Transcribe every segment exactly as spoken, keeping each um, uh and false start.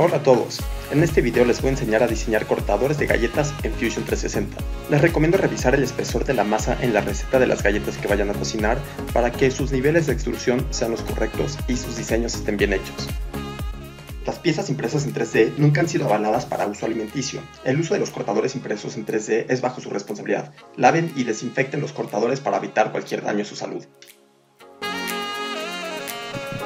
Hola a todos, en este video les voy a enseñar a diseñar cortadores de galletas en Fusion trescientos sesenta. Les recomiendo revisar el espesor de la masa en la receta de las galletas que vayan a cocinar para que sus niveles de extrusión sean los correctos y sus diseños estén bien hechos. Las piezas impresas en tres D nunca han sido avaladas para uso alimenticio. El uso de los cortadores impresos en tres D es bajo su responsabilidad. Laven y desinfecten los cortadores para evitar cualquier daño a su salud.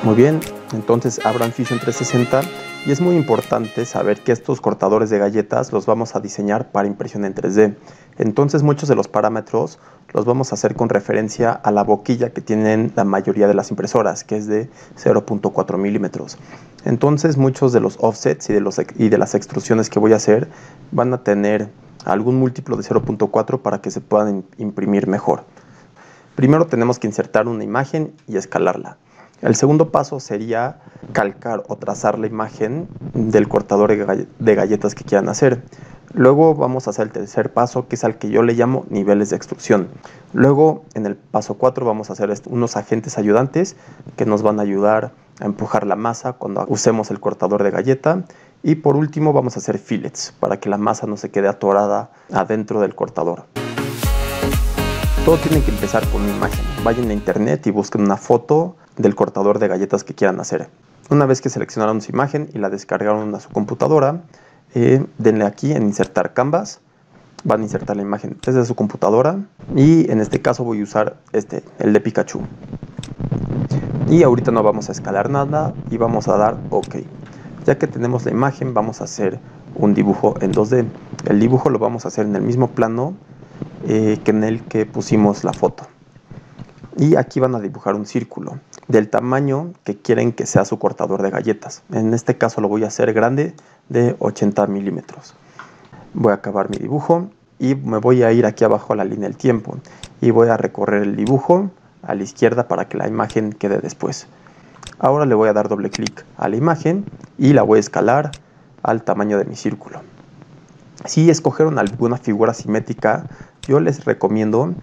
Muy bien, entonces abran Fusion trescientos sesenta y es muy importante saber que estos cortadores de galletas los vamos a diseñar para impresión en tres D. Entonces muchos de los parámetros los vamos a hacer con referencia a la boquilla que tienen la mayoría de las impresoras, que es de cero punto cuatro milímetros. Entonces muchos de los offsets y de, los, y de las extrusiones que voy a hacer van a tener algún múltiplo de cero punto cuatro para que se puedan imprimir mejor. Primero tenemos que insertar una imagen y escalarla. El segundo paso sería calcar o trazar la imagen del cortador de galletas que quieran hacer. Luego vamos a hacer el tercer paso, que es al que yo le llamo niveles de extrusión. Luego, en el paso cuatro, vamos a hacer unos agentes ayudantes que nos van a ayudar a empujar la masa cuando usemos el cortador de galleta. Y por último, vamos a hacer fillets para que la masa no se quede atorada adentro del cortador. Todo tiene que empezar con una imagen. Vayan a internet y busquen una foto del cortador de galletas que quieran hacer. Una vez que seleccionaron su imagen y la descargaron a su computadora, eh, denle aquí en insertar canvas. Van a insertar la imagen desde su computadora y en este caso voy a usar este, el de Pikachu. Y ahorita no vamos a escalar nada y vamos a dar OK. Ya que tenemos la imagen, vamos a hacer un dibujo en dos D. El dibujo lo vamos a hacer en el mismo plano Eh, que en el que pusimos la foto, y aquí van a dibujar un círculo del tamaño que quieren que sea su cortador de galletas. En este caso lo voy a hacer grande, de ochenta milímetros. Voy a acabar mi dibujo y me voy a ir aquí abajo a la línea del tiempo y voy a recorrer el dibujo a la izquierda para que la imagen quede después. Ahora le voy a dar doble clic a la imagen y la voy a escalar al tamaño de mi círculo. Si escogieron alguna figura simétrica, yo les recomiendo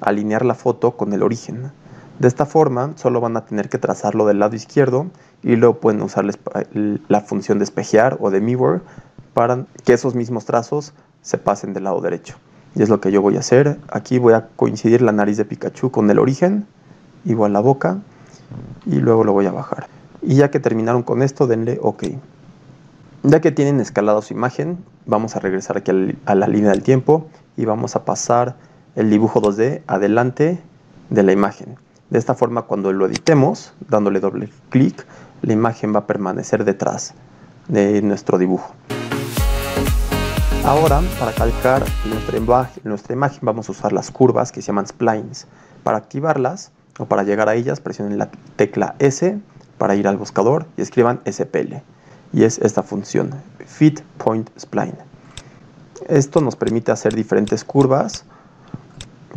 alinear la foto con el origen. De esta forma solo van a tener que trazarlo del lado izquierdo y luego pueden usar la función de espejear o de mirror para que esos mismos trazos se pasen del lado derecho. Y es lo que yo voy a hacer. Aquí voy a coincidir la nariz de Pikachu con el origen, igual la boca, y luego lo voy a bajar. Y ya que terminaron con esto, denle OK. Ya que tienen escalado su imagen, vamos a regresar aquí a la línea del tiempo y vamos a pasar el dibujo dos D adelante de la imagen. De esta forma, cuando lo editemos, dándole doble clic, la imagen va a permanecer detrás de nuestro dibujo. Ahora, para calcar nuestra imagen, nuestra imagen vamos a usar las curvas que se llaman splines. Para activarlas o para llegar a ellas, presionen la tecla S para ir al buscador y escriban S P L. Y es esta función, Fit Point Spline. Esto nos permite hacer diferentes curvas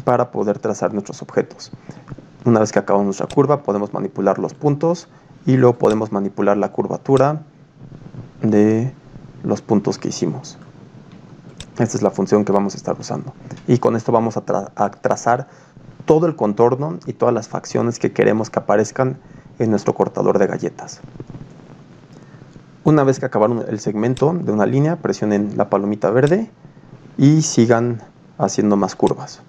para poder trazar nuestros objetos. Una vez que acabamos nuestra curva, podemos manipular los puntos y luego podemos manipular la curvatura de los puntos que hicimos. Esta es la función que vamos a estar usando. Y con esto vamos a, tra a trazar todo el contorno y todas las facciones que queremos que aparezcan en nuestro cortador de galletas. Una vez que acabaron el segmento de una línea, presionen la palomita verde y sigan haciendo más curvas.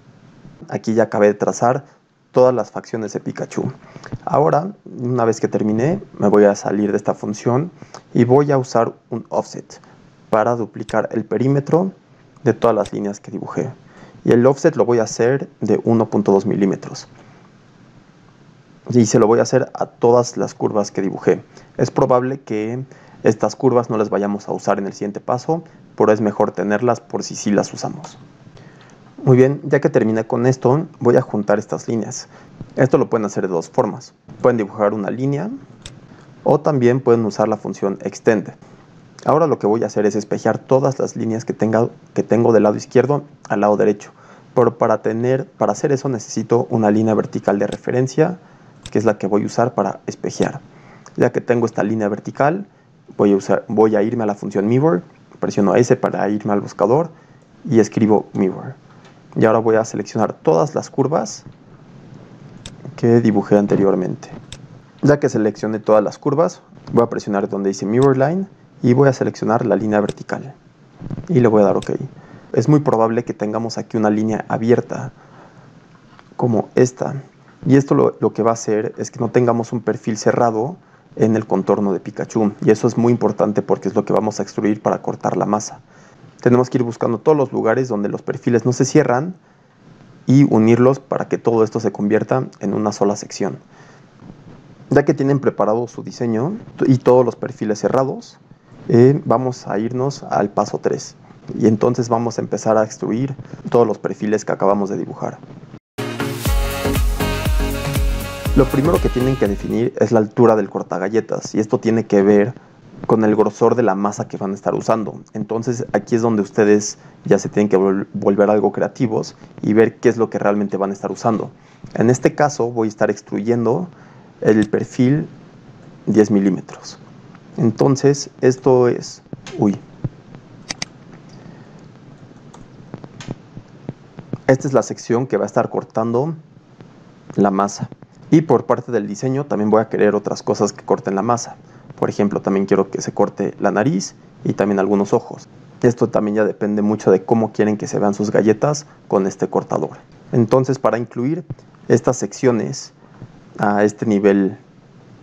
Aquí ya acabé de trazar todas las facciones de Pikachu. Ahora, una vez que terminé, me voy a salir de esta función y voy a usar un offset para duplicar el perímetro de todas las líneas que dibujé. Y el offset lo voy a hacer de uno punto dos milímetros. Y se lo voy a hacer a todas las curvas que dibujé. Es probable que estas curvas no las vayamos a usar en el siguiente paso, pero es mejor tenerlas por si sí las usamos. Muy bien, ya que terminé con esto, voy a juntar estas líneas. Esto lo pueden hacer de dos formas. Pueden dibujar una línea o también pueden usar la función extend. Ahora lo que voy a hacer es espejear todas las líneas que, tenga, que tengo del lado izquierdo al lado derecho. Pero para, tener, para hacer eso necesito una línea vertical de referencia, que es la que voy a usar para espejear. Ya que tengo esta línea vertical, Voy a, usar, voy a irme a la función mirror, presiono S para irme al buscador y escribo mirror. Y ahora voy a seleccionar todas las curvas que dibujé anteriormente. Ya que seleccioné todas las curvas, voy a presionar donde dice mirror line y voy a seleccionar la línea vertical y le voy a dar OK. Es muy probable que tengamos aquí una línea abierta como esta, y esto lo, lo que va a hacer es que no tengamos un perfil cerrado en el contorno de Pikachu, y eso es muy importante porque es lo que vamos a extruir para cortar la masa. Tenemos que ir buscando todos los lugares donde los perfiles no se cierran y unirlos para que todo esto se convierta en una sola sección. Ya que tienen preparado su diseño y todos los perfiles cerrados, eh, vamos a irnos al paso tres, y entonces vamos a empezar a extruir todos los perfiles que acabamos de dibujar. Lo primero que tienen que definir es la altura del cortagalletas, y esto tiene que ver con el grosor de la masa que van a estar usando. Entonces aquí es donde ustedes ya se tienen que vol- volver algo creativos y ver qué es lo que realmente van a estar usando. En este caso voy a estar extruyendo el perfil diez milímetros. Entonces esto es... Uy. Esta es la sección que va a estar cortando la masa. Y por parte del diseño también voy a querer otras cosas que corten la masa. Por ejemplo, también quiero que se corte la nariz y también algunos ojos. Esto también ya depende mucho de cómo quieren que se vean sus galletas con este cortador. Entonces, para incluir estas secciones a este nivel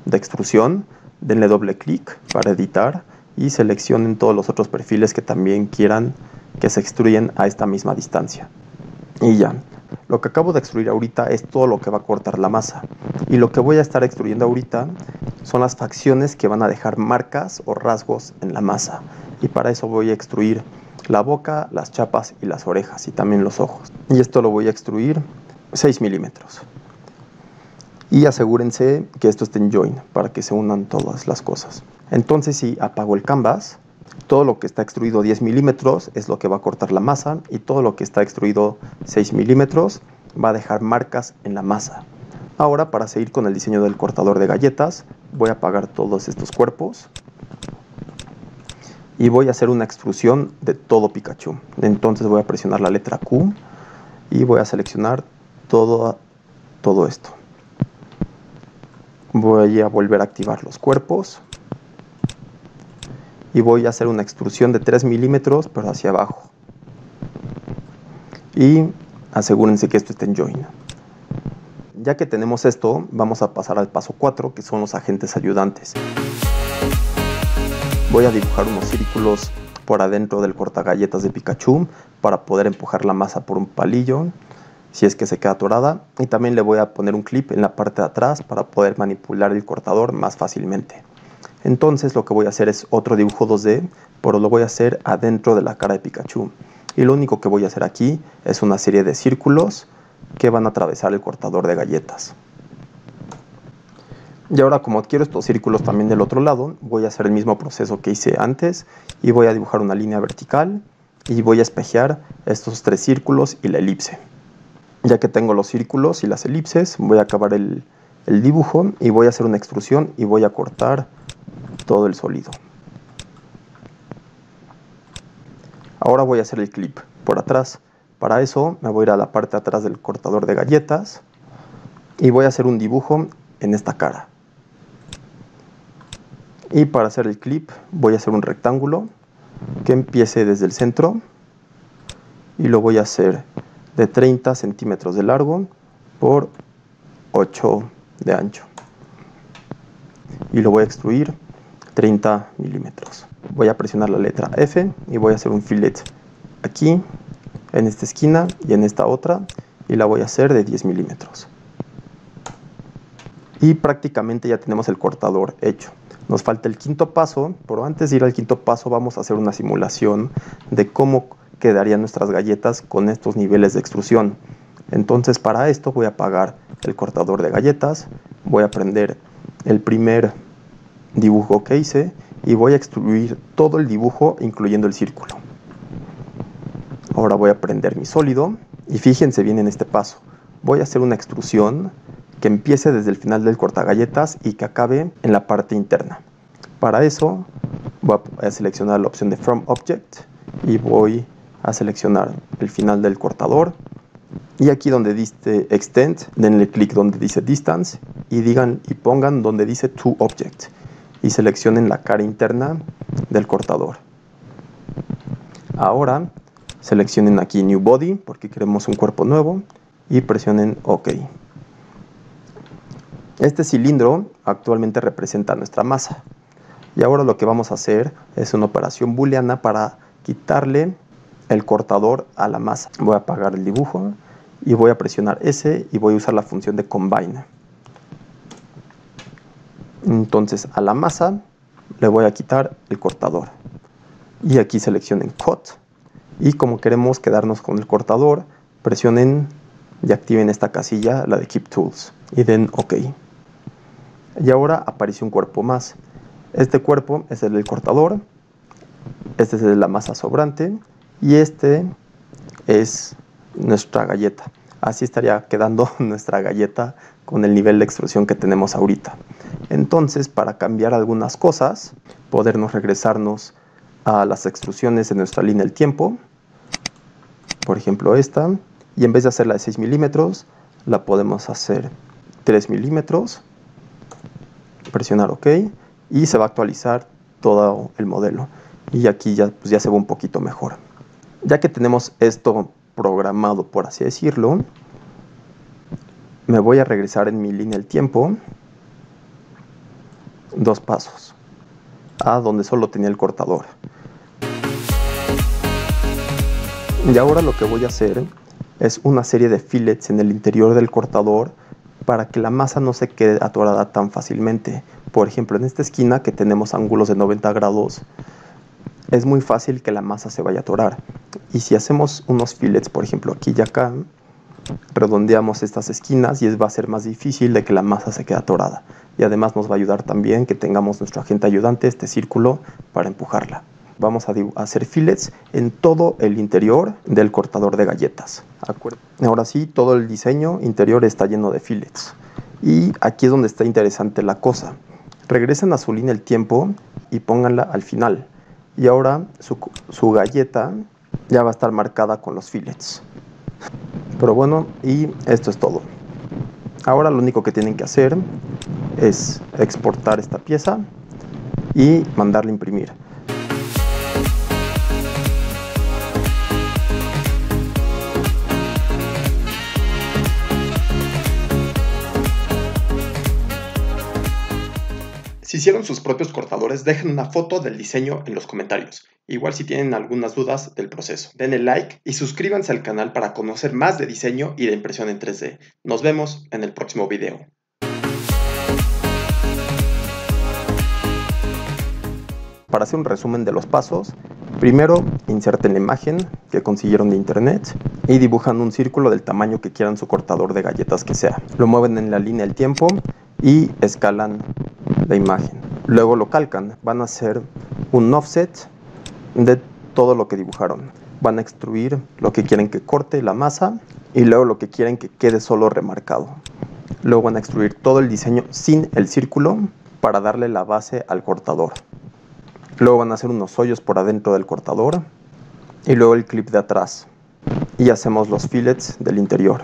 de extrusión, denle doble clic para editar y seleccionen todos los otros perfiles que también quieran que se extruyan a esta misma distancia. Y ya. Lo que acabo de extruir ahorita es todo lo que va a cortar la masa, y lo que voy a estar extruyendo ahorita son las facciones que van a dejar marcas o rasgos en la masa, y para eso voy a extruir la boca, las chapas y las orejas, y también los ojos, y esto lo voy a extruir seis milímetros. Y asegúrense que esto esté en join para que se unan todas las cosas. Entonces, si apago el canvas, todo lo que está extruido diez milímetros es lo que va a cortar la masa, y todo lo que está extruido seis milímetros va a dejar marcas en la masa. Ahora, para seguir con el diseño del cortador de galletas, voy a apagar todos estos cuerpos y voy a hacer una extrusión de todo Pikachu. Entonces voy a presionar la letra Q y voy a seleccionar todo, todo esto. Voy a volver a activar los cuerpos y voy a hacer una extrusión de tres milímetros, pero hacia abajo, y asegúrense que esto esté en join. Ya que tenemos esto, vamos a pasar al paso cuatro, que son los agentes ayudantes. Voy a dibujar unos círculos por adentro del cortagalletas de Pikachu para poder empujar la masa por un palillo si es que se queda atorada, y también le voy a poner un clip en la parte de atrás para poder manipular el cortador más fácilmente. Entonces lo que voy a hacer es otro dibujo dos D, pero lo voy a hacer adentro de la cara de Pikachu. Y lo único que voy a hacer aquí es una serie de círculos que van a atravesar el cortador de galletas. Y ahora, como quiero estos círculos también del otro lado, voy a hacer el mismo proceso que hice antes y voy a dibujar una línea vertical y voy a espejear estos tres círculos y la elipse. Ya que tengo los círculos y las elipses, voy a acabar el, el dibujo y voy a hacer una extrusión y voy a cortar todo el sólido. Ahora voy a hacer el clip por atrás. Para eso me voy a ir a la parte de atrás del cortador de galletas y voy a hacer un dibujo en esta cara. Y para hacer el clip voy a hacer un rectángulo que empiece desde el centro y lo voy a hacer de treinta centímetros de largo por ocho de ancho, y lo voy a extruir treinta milímetros. Voy a presionar la letra F y voy a hacer un fillet aquí, en esta esquina y en esta otra, y la voy a hacer de diez milímetros. Y prácticamente ya tenemos el cortador hecho. Nos falta el quinto paso, pero antes de ir al quinto paso vamos a hacer una simulación de cómo quedarían nuestras galletas con estos niveles de extrusión. Entonces, para esto voy a apagar el cortador de galletas, voy a prender el primer dibujo que hice y voy a extruir todo el dibujo incluyendo el círculo. Ahora voy a prender mi sólido y fíjense bien en este paso. Voy a hacer una extrusión que empiece desde el final del cortagalletas y que acabe en la parte interna. Para eso voy a seleccionar la opción de From Object y voy a seleccionar el final del cortador, y aquí donde dice Extend, denle clic donde dice Distance y digan y pongan donde dice To Object. y seleccionen la cara interna del cortador. Ahora seleccionen aquí New Body porque queremos un cuerpo nuevo y presionen OK. Este cilindro actualmente representa nuestra masa. Y ahora lo que vamos a hacer es una operación booleana para quitarle el cortador a la masa. Voy a apagar el dibujo y voy a presionar S y voy a usar la función de Combine. Entonces a la masa le voy a quitar el cortador. Y aquí seleccionen Cut. Y como queremos quedarnos con el cortador, presionen y activen esta casilla, la de Keep Tools. Y den OK. Y ahora aparece un cuerpo más. Este cuerpo es el del cortador, este es el de la masa sobrante y este es nuestra galleta. Así estaría quedando nuestra galleta con el nivel de extrusión que tenemos ahorita. Entonces, para cambiar algunas cosas, podernos regresarnos a las extrusiones de nuestra línea del tiempo, por ejemplo esta, y en vez de hacerla de seis milímetros, la podemos hacer tres milímetros, presionar OK. Y se va a actualizar todo el modelo. Y aquí ya, pues ya se ve un poquito mejor. Ya que tenemos esto programado, por así decirlo, me voy a regresar en mi línea del tiempo dos pasos a donde solo tenía el cortador. Y ahora lo que voy a hacer es una serie de fillets en el interior del cortador para que la masa no se quede atorada tan fácilmente. Por ejemplo, en esta esquina que tenemos ángulos de noventa grados, es muy fácil que la masa se vaya a atorar. Y si hacemos unos fillets, por ejemplo, aquí y acá, redondeamos estas esquinas y es, va a ser más difícil de que la masa se quede atorada. Y además nos va a ayudar también que tengamos nuestro agente ayudante, este círculo, para empujarla. Vamos a hacer fillets en todo el interior del cortador de galletas. Ahora sí, todo el diseño interior está lleno de fillets. Y aquí es donde está interesante la cosa. Regresen a su línea el tiempo y pónganla al final. Y ahora su, su galleta ya va a estar marcada con los fillets. Pero bueno, y esto es todo. Ahora lo único que tienen que hacer es exportar esta pieza y mandarla a imprimir. Si hicieron sus propios cortadores, dejen una foto del diseño en los comentarios. Igual si tienen algunas dudas del proceso. Denle like y suscríbanse al canal para conocer más de diseño y de impresión en tres D. Nos vemos en el próximo video. Para hacer un resumen de los pasos, primero inserten la imagen que consiguieron de internet y dibujan un círculo del tamaño que quieran su cortador de galletas que sea. Lo mueven en la línea del tiempo y escalan la imagen. Luego lo calcan. Van a hacer un offset de todo lo que dibujaron. Van a extruir lo que quieren que corte la masa y luego lo que quieren que quede solo remarcado. Luego van a extruir todo el diseño sin el círculo para darle la base al cortador. Luego van a hacer unos hoyos por adentro del cortador y luego el clip de atrás. Y hacemos los fillets del interior.